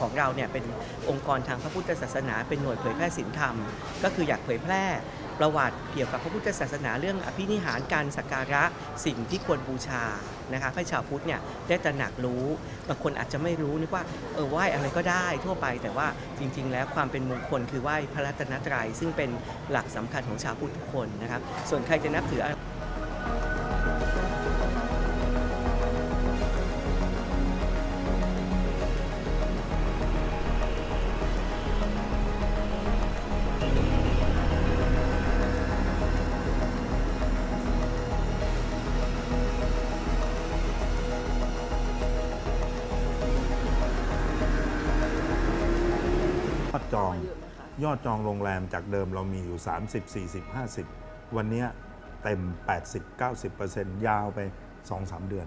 ของเราเนี่ยเป็นองค์กรทางพระพุทธศาสนาเป็นหน่วยเผยแพร่ศีลธรรมก็คืออยากเผยแพร่ประวัติเกี่ยวกับพระพุทธศาสนาเรื่องอภินิหารการสักการะสิ่งที่ควรบูชานะคะให้ชาวพุทธเนี่ยได้ตระหนักรู้บางคนอาจจะไม่รู้นึกว่าไหว้อะไรก็ได้ทั่วไปแต่ว่าจริงๆแล้วความเป็นมงคลคือไหว้พระรัตนตรัยซึ่งเป็นหลักสำคัญของชาวพุทธทุกคนนะครับส่วนใครจะนับถือยอดจองโรงแรมจากเดิมเรามีอยู่30 40 50วันนี้เต็ม 80 90% ยาวไป 2-3 เดือน